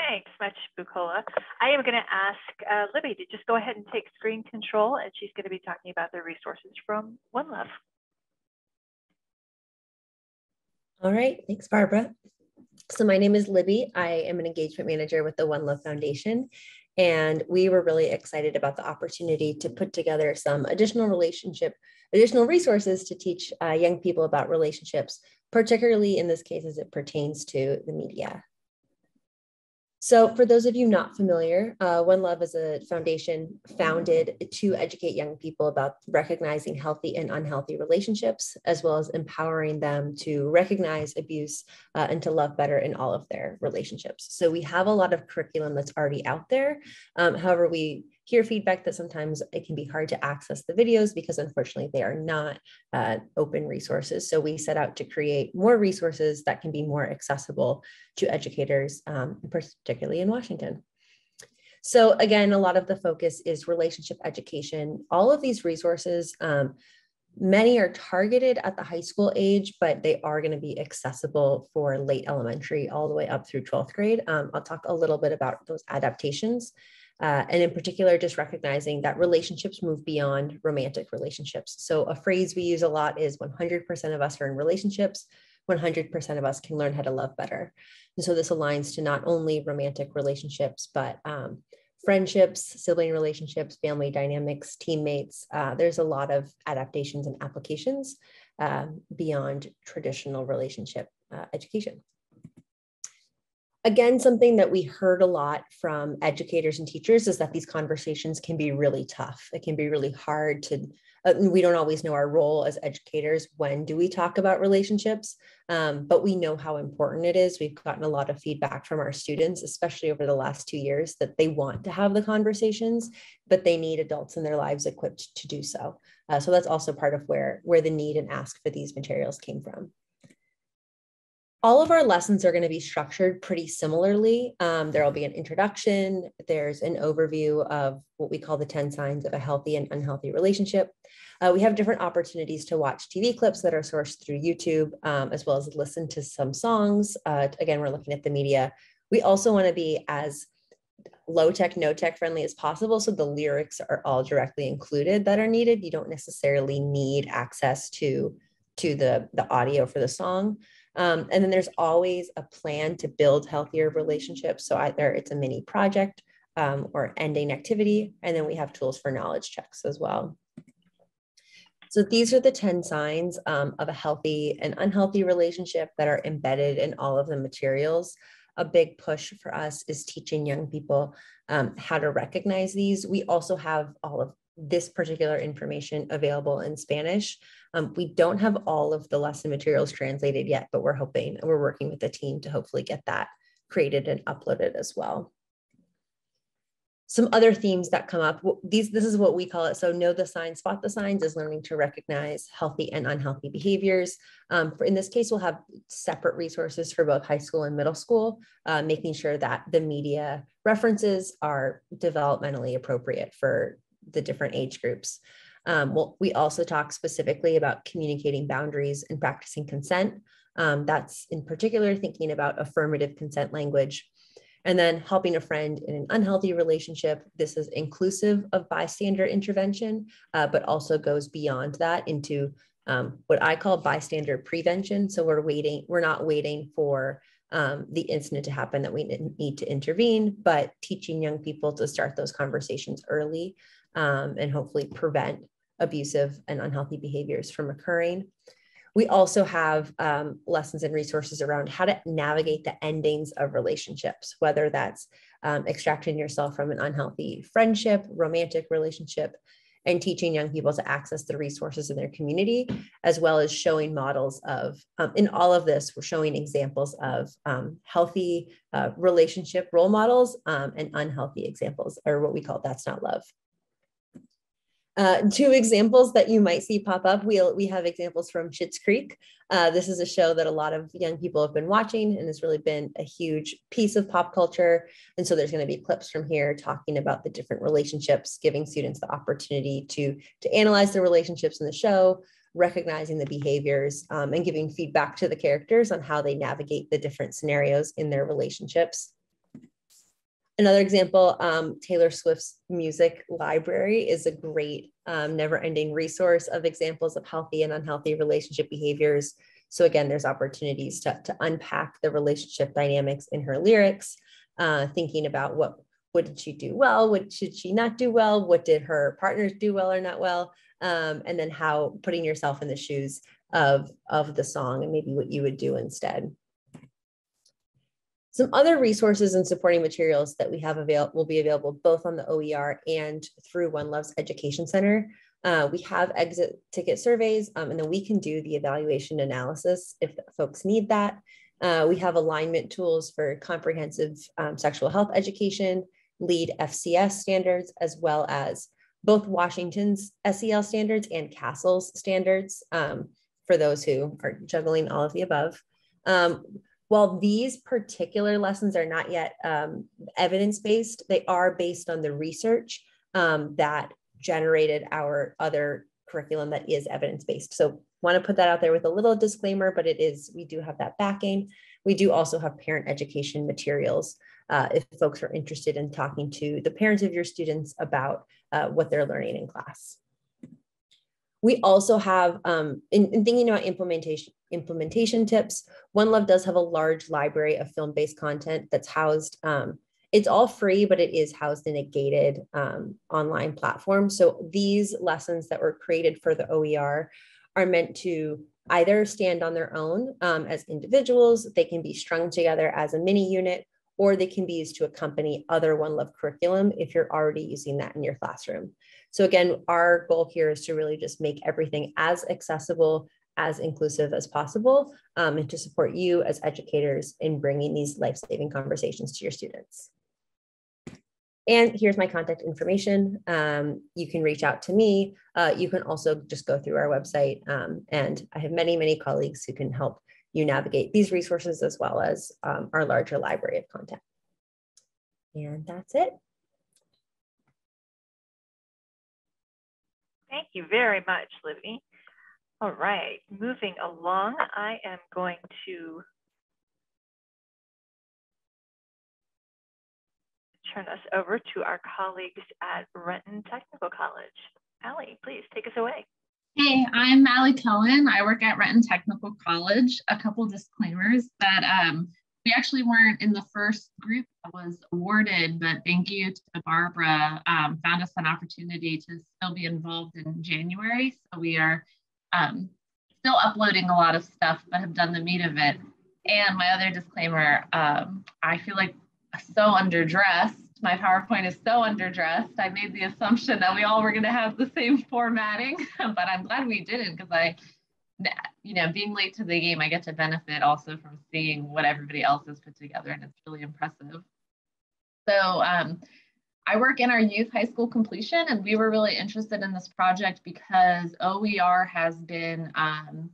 Thanks much, Bukola. I am gonna ask uh, Libby to just go ahead and take screen control, and she's gonna be talking about the resources from One Love. All right, thanks, Barbara. So my name is Libby. I am an engagement manager with the One Love Foundation, and we were really excited about the opportunity to put together some additional relationship, additional resources to teach uh, young people about relationships, particularly in this case as it pertains to the media. So for those of you not familiar, uh, One Love is a foundation founded to educate young people about recognizing healthy and unhealthy relationships, as well as empowering them to recognize abuse uh, and to love better in all of their relationships. So we have a lot of curriculum that's already out there. Um, however, we hear feedback that sometimes it can be hard to access the videos because unfortunately they are not uh, open resources. So we set out to create more resources that can be more accessible to educators, um, particularly in Washington. So again, a lot of the focus is relationship education. All of these resources, um, many are targeted at the high school age, but they are going to be accessible for late elementary all the way up through twelfth grade. Um, I'll talk a little bit about those adaptations. Uh, and in particular, just recognizing that relationships move beyond romantic relationships. So a phrase we use a lot is one hundred percent of us are in relationships, one hundred percent of us can learn how to love better. And so this aligns to not only romantic relationships, but um, friendships, sibling relationships, family dynamics, teammates. Uh, there's a lot of adaptations and applications uh, beyond traditional relationship uh, education. Again, something that we heard a lot from educators and teachers is that these conversations can be really tough. It can be really hard to, uh, we don't always know our role as educators. When do we talk about relationships? Um, but we know how important it is. We've gotten a lot of feedback from our students, especially over the last two years, that they want to have the conversations, but they need adults in their lives equipped to do so. Uh, so that's also part of where, where the need and ask for these materials came from. All of our lessons are going to be structured pretty similarly. Um, there'll be an introduction, there's an overview of what we call the ten signs of a healthy and unhealthy relationship. Uh, we have different opportunities to watch T V clips that are sourced through YouTube, um, as well as listen to some songs. Uh, again, we're looking at the media. We also want to be as low tech, no tech friendly as possible. So the lyrics are all directly included that are needed. You don't necessarily need access to, to the, the audio for the song. Um, and then there's always a plan to build healthier relationships. So either it's a mini project um, or ending activity, and then we have tools for knowledge checks as well. So these are the ten signs um, of a healthy and unhealthy relationship that are embedded in all of the materials. A big push for us is teaching young people um, how to recognize these. We also have all of this particular information available in Spanish. Um, we don't have all of the lesson materials translated yet, but we're hoping, and we're working with the team to hopefully get that created and uploaded as well. Some other themes that come up, these, this is what we call it. So know the signs, spot the signs is learning to recognize healthy and unhealthy behaviors. Um, for, in this case, we'll have separate resources for both high school and middle school, uh, making sure that the media references are developmentally appropriate for the different age groups. Um, well, we also talk specifically about communicating boundaries and practicing consent. Um, that's in particular thinking about affirmative consent language, and then helping a friend in an unhealthy relationship. This is inclusive of bystander intervention, uh, but also goes beyond that into um, what I call bystander prevention. So we're waiting, we're not waiting for Um, the incident to happen that we need to intervene, but teaching young people to start those conversations early um, and hopefully prevent abusive and unhealthy behaviors from occurring. We also have um, lessons and resources around how to navigate the endings of relationships, whether that's um, extracting yourself from an unhealthy friendship, romantic relationship, and teaching young people to access the resources in their community, as well as showing models of, um, in all of this, we're showing examples of um, healthy uh, relationship role models um, and unhealthy examples, or what we call that's not love. Uh, two examples that you might see pop up, we we'll, we have examples from Schitt's Creek. Uh, this is a show that a lot of young people have been watching and has really been a huge piece of pop culture. And so there's going to be clips from here talking about the different relationships, giving students the opportunity to, to analyze the relationships in the show, recognizing the behaviors, um, and giving feedback to the characters on how they navigate the different scenarios in their relationships. Another example, um, Taylor Swift's music library is a great um, never-ending resource of examples of healthy and unhealthy relationship behaviors. So again, there's opportunities to, to unpack the relationship dynamics in her lyrics, uh, thinking about what, what did she do well, what should she not do well, what did her partners do well or not well, um, and then how putting yourself in the shoes of, of the song and maybe what you would do instead. Some other resources and supporting materials that we have available will be available both on the O E R and through One Love's Education Center. Uh, we have exit ticket surveys, um, and then we can do the evaluation analysis if folks need that. Uh, we have alignment tools for comprehensive um, sexual health education, LEAD F C S standards, as well as both Washington's S E L standards and CASEL's standards um, for those who are juggling all of the above. Um, While these particular lessons are not yet um, evidence-based, they are based on the research um, that generated our other curriculum that is evidence-based. So want to put that out there with a little disclaimer, but it is, we do have that backing. We do also have parent education materials uh, if folks are interested in talking to the parents of your students about uh, what they're learning in class. We also have, um, in, in thinking about implementation, implementation tips, One Love does have a large library of film-based content that's housed, um, it's all free, but it is housed in a gated um, online platform. So these lessons that were created for the O E R are meant to either stand on their own um, as individuals, they can be strung together as a mini unit, or they can be used to accompany other One Love curriculum if you're already using that in your classroom. So again, our goal here is to really just make everything as accessible, as inclusive as possible, um, and to support you as educators in bringing these life-saving conversations to your students. And here's my contact information. Um, you can reach out to me. Uh, you can also just go through our website. Um, and I have many, many colleagues who can help you navigate these resources as well as um, our larger library of content. And that's it. Thank you very much, Libby. All right, moving along, I am going to turn us over to our colleagues at Renton Technical College. Allie, please take us away. Hey, I'm Allie Cohen. I work at Renton Technical College. A couple disclaimers that um, we actually weren't in the first group that was awarded, but thank you to Barbara, um, found us an opportunity to still be involved in January. So we are um, still uploading a lot of stuff, but have done the meat of it. And my other disclaimer, um, I feel like so underdressed. My PowerPoint is so underdressed. I made the assumption that we all were going to have the same formatting, but I'm glad we didn't, because I, you know, being late to the game, I get to benefit also from seeing what everybody else has put together, and it's really impressive. So um, I work in our youth high school completion, and we were really interested in this project because O E R has been um,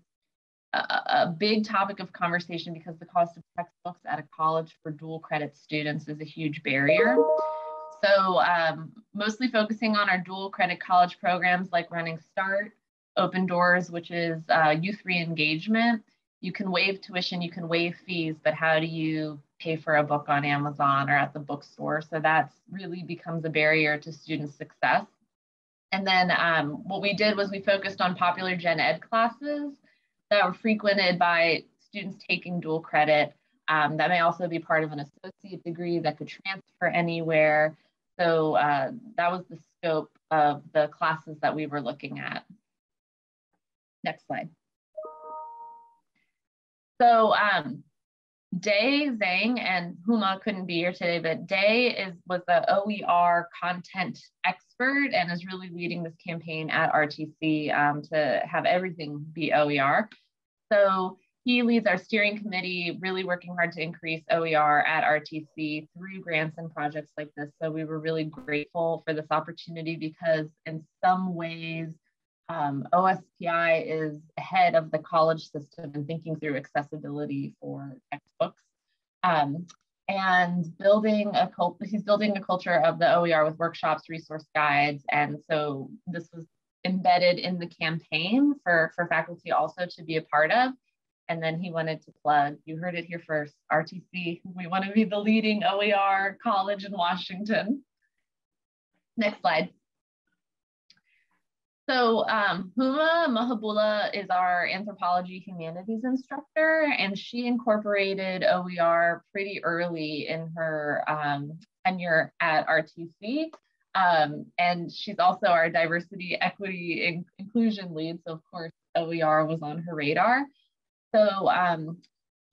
A, a big topic of conversation because the cost of textbooks at a college for dual credit students is a huge barrier. So um, mostly focusing on our dual credit college programs like Running Start, Open Doors, which is uh, youth re-engagement. You can waive tuition, you can waive fees, but how do you pay for a book on Amazon or at the bookstore? So that's really becomes a barrier to student success. And then um, what we did was we focused on popular gen ed classes that were frequented by students taking dual credit. Um, that may also be part of an associate degree that could transfer anywhere. So uh, that was the scope of the classes that we were looking at. Next slide. So um, Day, Zhang, and Huma couldn't be here today, but Day is, was the O E R content expert and is really leading this campaign at R T C um, to have everything be O E R. So he leads our steering committee, really working hard to increase O E R at R T C through grants and projects like this. So we were really grateful for this opportunity because in some ways, Um, O S P I is ahead of the college system in thinking through accessibility for textbooks um, and building a cult he's building a culture of the O E R with workshops, resource guides, and so this was embedded in the campaign for, for faculty also to be a part of. And then he wanted to plug, you heard it here first, R T C, we want to be the leading O E R college in Washington. Next slide. So um, Huma Mahabula is our anthropology humanities instructor, and she incorporated O E R pretty early in her um, tenure at R T C. Um, and she's also our diversity, equity, and inclusion lead. So of course, O E R was on her radar. So um,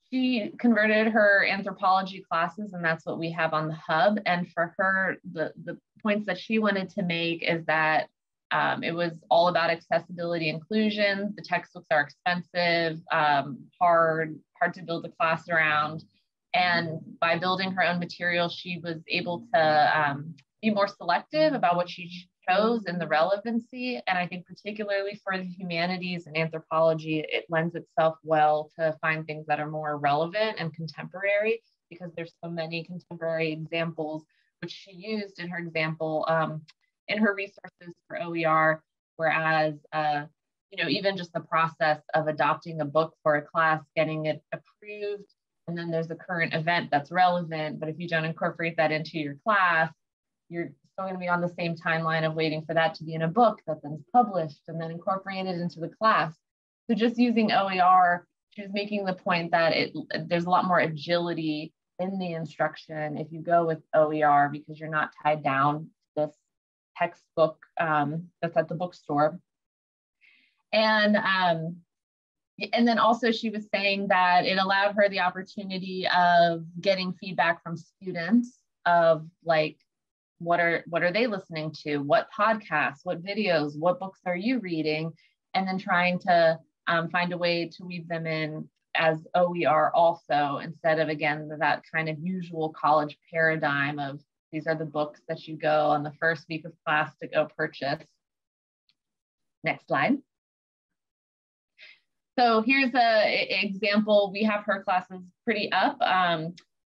she converted her anthropology classes, and that's what we have on the hub. And for her, the, the points that she wanted to make is that Um, it was all about accessibility, inclusion. The textbooks are expensive, um, hard, hard to build a class around. And by building her own material, she was able to um, be more selective about what she chose and the relevancy. And I think particularly for the humanities and anthropology, it lends itself well to find things that are more relevant and contemporary, because there's so many contemporary examples, which she used in her example, um, in her resources for O E R, whereas, uh, you know, even just the process of adopting a book for a class, getting it approved, and then there's a current event that's relevant, but if you don't incorporate that into your class, you're still going to be on the same timeline of waiting for that to be in a book that's then published and then incorporated into the class. So just using O E R, she was making the point that it there's a lot more agility in the instruction if you go with O E R, because you're not tied down to this textbook um, that's at the bookstore. And um, And then also she was saying that it allowed her the opportunity of getting feedback from students of like, what are, what are they listening to? What podcasts, what videos, what books are you reading? And then trying to um, find a way to weave them in as O E R also, instead of again, that kind of usual college paradigm of these are the books that you go on the first week of class to go purchase. Next slide. So here's a example. We have her classes pretty up. Um,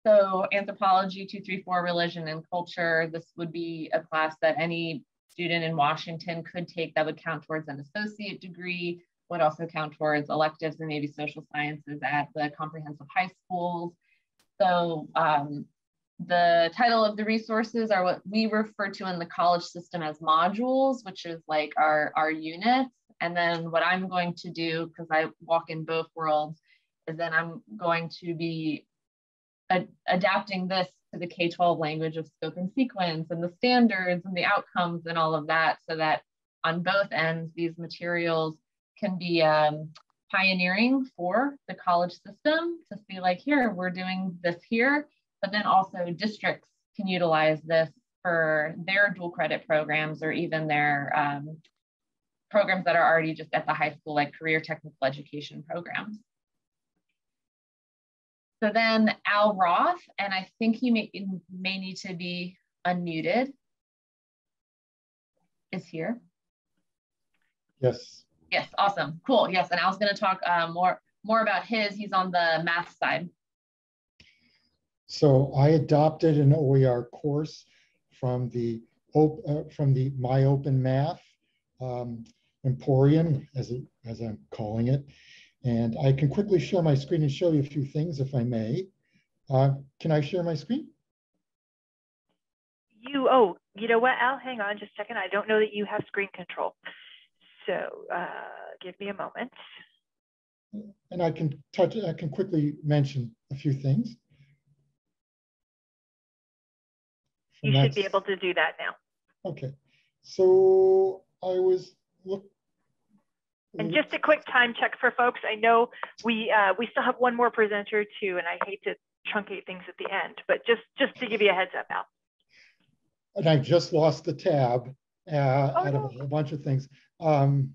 so anthropology, two, three, four, religion and culture. This would be a class that any student in Washington could take that would count towards an associate degree, would also count towards electives and maybe social sciences at the comprehensive high schools. So um, the title of the resources are what we refer to in the college system as modules, which is like our, our units. And then what I'm going to do, because I walk in both worlds, is then I'm going to be ad adapting this to the K twelve language of scope and sequence and the standards and the outcomes and all of that, so that on both ends, these materials can be um, pioneering for the college system to see like, here, we're doing this here, but then also districts can utilize this for their dual credit programs or even their um, programs that are already just at the high school, like career technical education programs. So then Al Roth, and I think he may, may need to be unmuted, is here. Yes. Yes, awesome, cool, yes. And Al's gonna talk uh, more, more about his, he's on the math side. So I adopted an O E R course from the, uh, from the My Open Math um, Emporium, as, it, as I'm calling it. And I can quickly share my screen and show you a few things, if I may. Uh, can I share my screen? You, oh, you know what, Al, hang on just a second. I don't know that you have screen control. So uh, give me a moment. And I can touch, I can quickly mention a few things. You should be able to do that now. Okay, so I was look. And just a quick time check for folks. I know we uh, we still have one more presenter too, and I hate to truncate things at the end, but just just to give you a heads up, Al. And I just lost the tab uh, oh, out of no. a bunch of things. Um,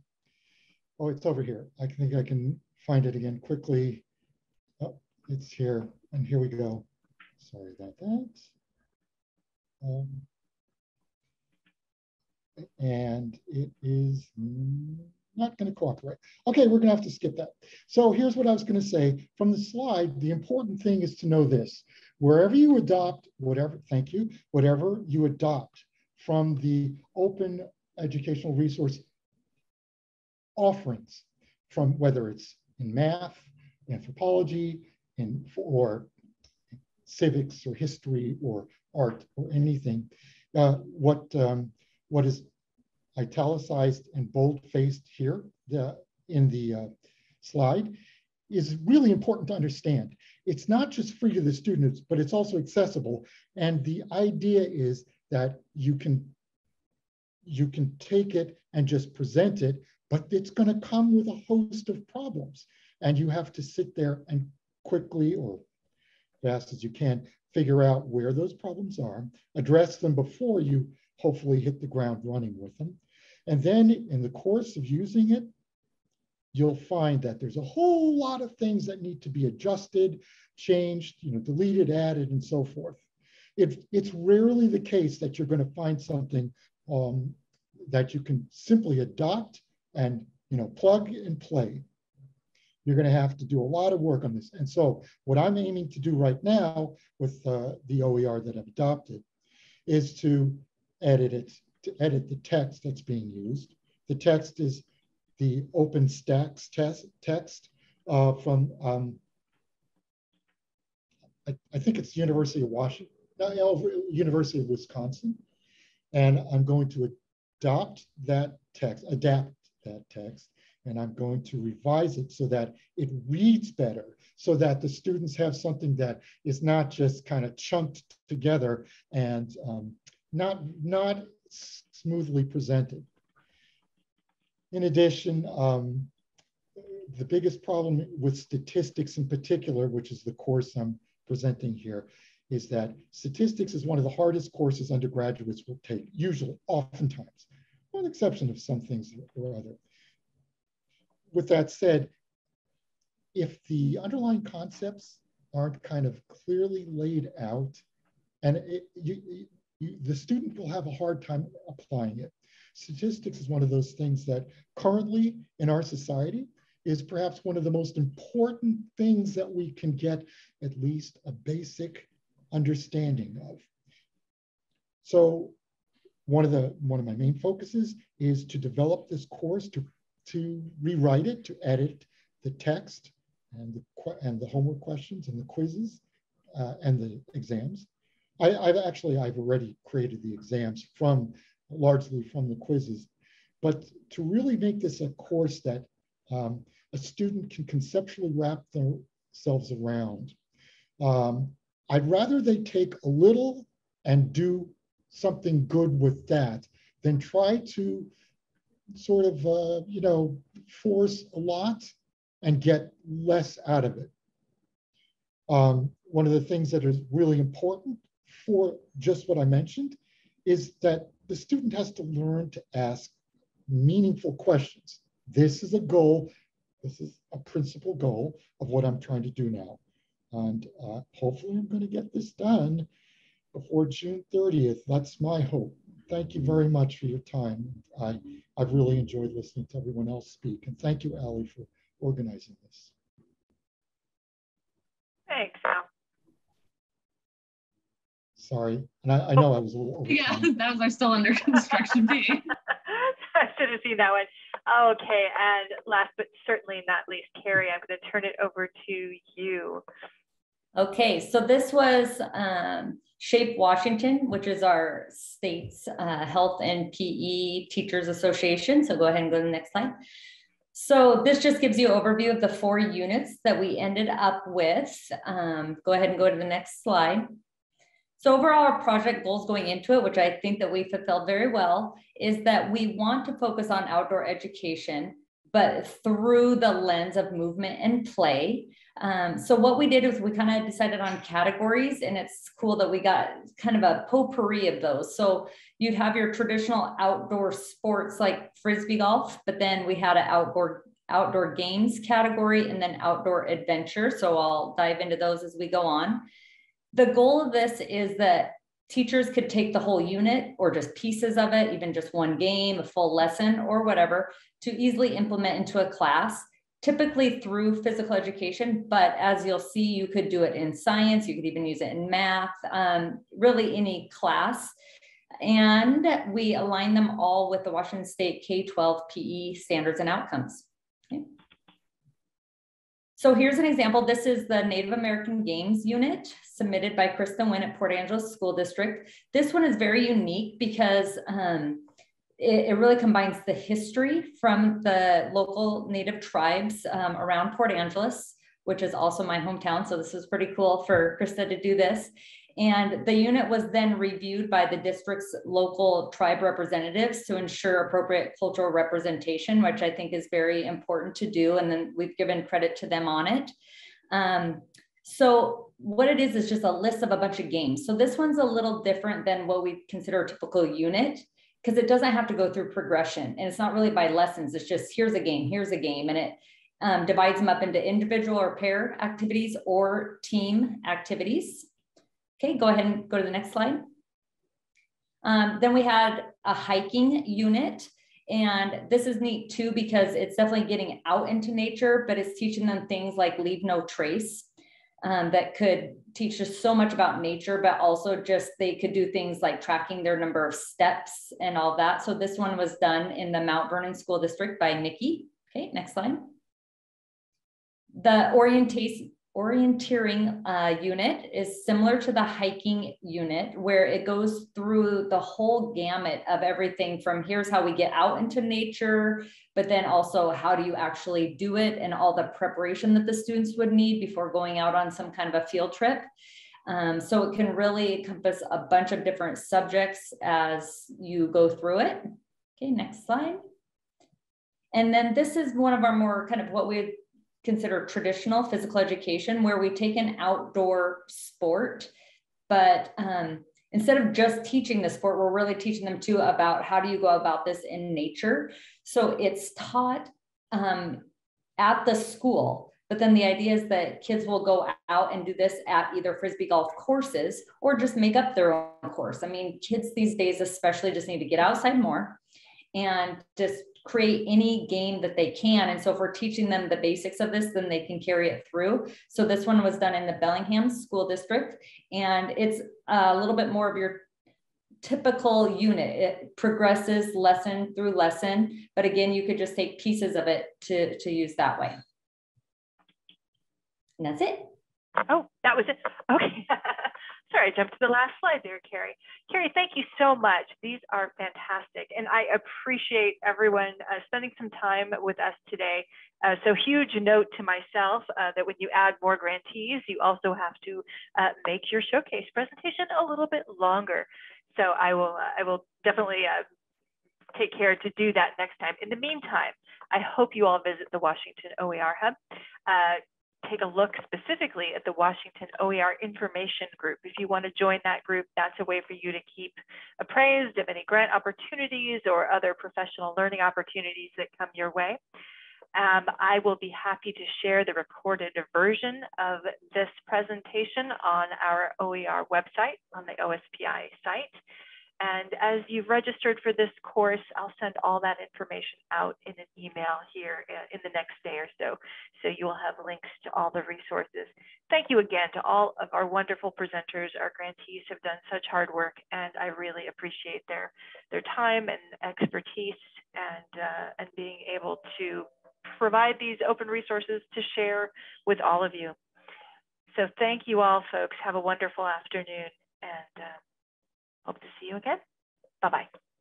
oh, it's over here. I think I can find it again quickly. Oh, it's here, and here we go. Sorry about that. Um, and it is not going to cooperate. Okay, we're going to have to skip that. So here's what I was going to say. From the slide, the important thing is to know this. Wherever you adopt, whatever, thank you, whatever you adopt from the open educational resource offerings, from whether it's in math, anthropology, in, or civics or history or art or anything, uh, what um, what is italicized and bold-faced here the, in the uh, slide is really important to understand. It's not just free to the students, but it's also accessible. And the idea is that you can you can take it and just present it, but it's going to come with a host of problems, and you have to sit there and quickly or fast as you can figure out where those problems are, address them before you hopefully hit the ground running with them. And then in the course of using it, you'll find that there's a whole lot of things that need to be adjusted, changed, you know, deleted, added, and so forth. It, it's rarely the case that you're going to find something um, that you can simply adopt and, you know, plug and play. You're going to have to do a lot of work on this. And so what I'm aiming to do right now with uh, the O E R that I've adopted is to edit it, to edit the text that's being used. The text is the OpenStax test, text uh, from, um, I, I think it's University of Washington, no, University of Wisconsin. And I'm going to adopt that text, adapt that text, and I'm going to revise it so that it reads better, so that the students have something that is not just kind of chunked together and um, not, not smoothly presented. In addition, um, the biggest problem with statistics in particular, which is the course I'm presenting here, is that statistics is one of the hardest courses undergraduates will take, usually, oftentimes, with the exception of some things or other. With that said, if the underlying concepts aren't kind of clearly laid out, and it, you, you, the student will have a hard time applying it. Statistics is one of those things that currently in our society is perhaps one of the most important things that we can get at least a basic understanding of. So one of the one of my main focuses is to develop this course, to to rewrite it, to edit the text and the, and the homework questions and the quizzes uh, and the exams. I, I've actually, I've already created the exams from, largely from the quizzes, but to really make this a course that um, a student can conceptually wrap themselves around. Um, I'd rather they take a little and do something good with that than try to sort of, uh, you know, force a lot and get less out of it. Um, one of the things that is really important for just what I mentioned is that the student has to learn to ask meaningful questions. This is a goal, this is a principal goal of what I'm trying to do now. And uh, hopefully I'm gonna get this done before June thirtieth, that's my hope. Thank you very much for your time. I, I've really enjoyed listening to everyone else speak. And thank you, Allie, for organizing this. Thanks. Sorry, and I, I know oh, I was a little over. Yeah, that was our still under construction B. I should have seen that one. Okay, and last but certainly not least, Carrie, I'm gonna turn it over to you. Okay, so this was um, SHAPE Washington, which is our state's uh, health and P E teachers association. So go ahead and go to the next slide. So this just gives you an overview of the four units that we ended up with. Um, go ahead and go to the next slide. So overall, our project goals going into it, which I think that we fulfilled very well, is that we want to focus on outdoor education, but through the lens of movement and play. Um, so what we did is we kind of decided on categories, and it's cool that we got kind of a potpourri of those. So you'd have your traditional outdoor sports like Frisbee golf, but then we had an outdoor, outdoor games category and then outdoor adventure. So I'll dive into those as we go on. The goal of this is that teachers could take the whole unit or just pieces of it, even just one game, a full lesson or whatever, to easily implement into a class, typically through physical education. But as you'll see, you could do it in science, you could even use it in math, um, really any class. And we align them all with the Washington State K through twelve P E standards and outcomes. Okay. So here's an example. This is the Native American Games unit submitted by Kristen Wynn at Port Angeles School District. This one is very unique because um, it, it really combines the history from the local Native tribes um, around Port Angeles, which is also my hometown. So this was pretty cool for Krista to do this. And the unit was then reviewed by the district's local tribe representatives to ensure appropriate cultural representation, which I think is very important to do. And then we've given credit to them on it. Um, so what it is, is just a list of a bunch of games. So this one's a little different than what we consider a typical unit, because it doesn't have to go through progression. And it's not really by lessons. It's just, here's a game, here's a game. And it um, divides them up into individual or pair activities or team activities. Okay, go ahead and go to the next slide. Um, then we had a hiking unit. And this is neat too, because it's definitely getting out into nature, but it's teaching them things like leave no trace um, that could teach us so much about nature, but also just they could do things like tracking their number of steps and all that. So this one was done in the Mount Vernon School District by Nikki. Okay, next slide. The orientation orienteering uh, unit is similar to the hiking unit, where it goes through the whole gamut of everything from here's how we get out into nature, but then also how do you actually do it and all the preparation that the students would need before going out on some kind of a field trip. Um, so it can really encompass a bunch of different subjects as you go through it. Okay, next slide. And then this is one of our more kind of what we consider traditional physical education, where we take an outdoor sport, but um, instead of just teaching the sport, we're really teaching them too about how do you go about this in nature. So it's taught um, at the school, but then the idea is that kids will go out and do this at either Frisbee golf courses or just make up their own course. I mean, kids these days especially just need to get outside more and just create any game that they can. And so if we're teaching them the basics of this, then they can carry it through. So this one was done in the Bellingham School District, and it's a little bit more of your typical unit. It progresses lesson through lesson, but again, you could just take pieces of it to, to use that way. And that's it. Oh, that was it. Okay. Sorry, I jumped to the last slide there, Carrie. Carrie, thank you so much. These are fantastic. And I appreciate everyone uh, spending some time with us today. Uh, so huge note to myself uh, that when you add more grantees, you also have to uh, make your showcase presentation a little bit longer. So I will, uh, I will definitely uh, take care to do that next time. In the meantime, I hope you all visit the Washington O E R Hub. Uh, Take a look specifically at the Washington O E R Information Group. If you want to join that group, that's a way for you to keep appraised of any grant opportunities or other professional learning opportunities that come your way. Um, I will be happy to share the recorded version of this presentation on our O E R website, on the O S P I site. And as you've registered for this course, I'll send all that information out in an email here in the next day or so. So you will have links to all the resources. Thank you again to all of our wonderful presenters. Our grantees have done such hard work, and I really appreciate their, their time and expertise and, uh, and being able to provide these open resources to share with all of you. So thank you all, folks. Have a wonderful afternoon, and uh, hope to see you again. Bye-bye.